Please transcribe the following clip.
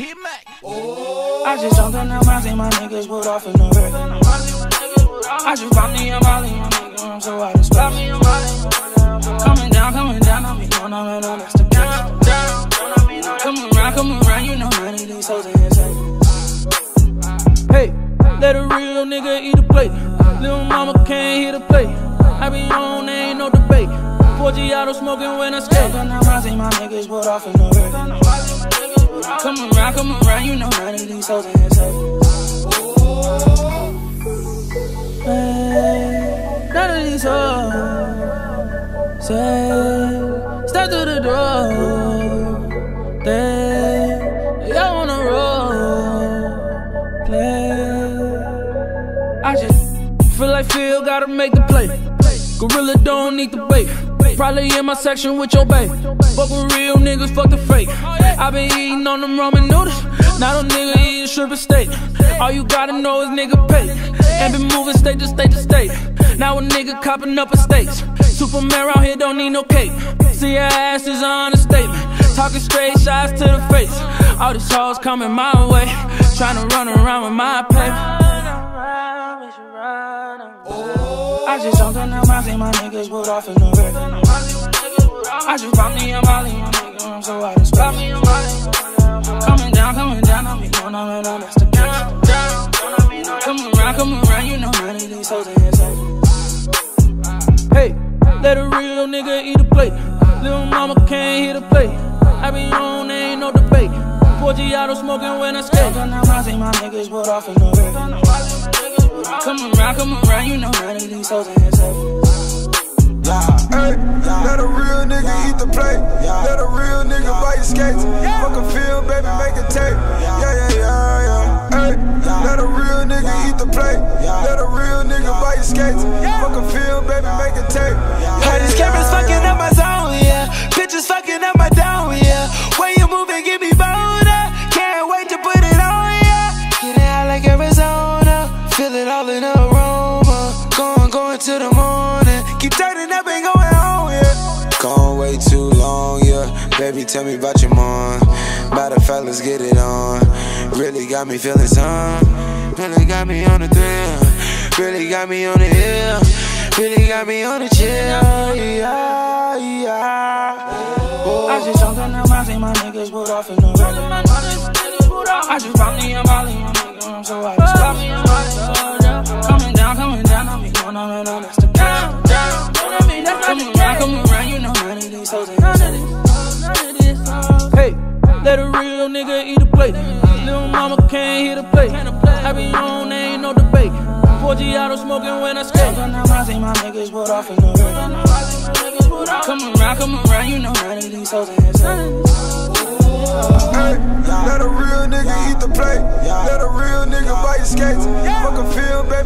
I just jumped on the mountain, my niggas put off in the earth. I just popped me a molly, my nigga, I'm so out of space. Coming down, I be going on and on, that's the catch. Come around, you know none of these hoes ain't safe. Hey, let a real nigga eat a plate. Little mama can't hit a plate. I be on, there ain't no debate. Forgiato smoking when I skate. Jumped on the mountain, my niggas put off in the earth. Come around, you know none of these hoes ain't safe. None of these hoes safe. Step through the door, they all wanna roll, play. I just feel like Phil, gotta make the play. Gorilla don't need the bait. Probably in my section with your babe. Fuck with real niggas, fuck the fake. I been eating on them ramen noodles. Now them nigga eating shrimp and steak. All you gotta know is nigga pay. And been moving state to state to state. Now a nigga copping up estates. Superman round here don't need no cape. See her ass is on a statement. Talking straight shots to the face. All these hoes coming my way. Tryna run around with my paper. I just jumped on the mountain, my niggas put off in the earth. I just popped me a molly, my nigga, I'm so out of space. Coming down, I be going on and on, that's the catch. Come around, you know none of these hoes ain't safe. Hey, let a real nigga eat a plate. Little mama can't hit a plate. I be on, there ain't no debate. Forgiato smoking when I skate. Jumped on the mountain, my niggas put off in the earth. Come around, you know none of these hoes ain't safe. Hey, let a real nigga eat the plate. Let a real nigga buy your skates. Fuck a film, baby, make a tape. Hey, let a real nigga eat the plate. Let a real nigga buy your skates. Fuck a film, baby, make a tape. Hey, these cameras fucking up my zone, yeah. Bitches fucking up my down, yeah. When you move and give me bolder. Can't wait to put it on, yeah. Get it out like Arizona. Feel it all in the aroma. Going till the morning. Keep turning up and going on, yeah. Gone way too long, yeah. Baby, tell me about your mom. By the fellas, get it on. Really got me feeling some. Really got me on the thrill. Really got me on the hill. Really got me on the chill, yeah. Oh. I just jumped on the mountain, my niggas put off in the river. I just popped me a molly, my nigga, I'm so out of space. Coming down, I be going on and on, that's the down, down. Come around, you know none of these hoes ain't safe. Hey, let a real nigga eat a plate. Little mama can't hit a plate. I be on, there ain't no debate. Forgiato smoking when I skate. Jumped on the mountain, my niggas put off in the earth. Come around, you know none of these hoes ain't safe. Hey, let a real nigga eat the plate. Let a real nigga buy your skates. Fuck a field, baby.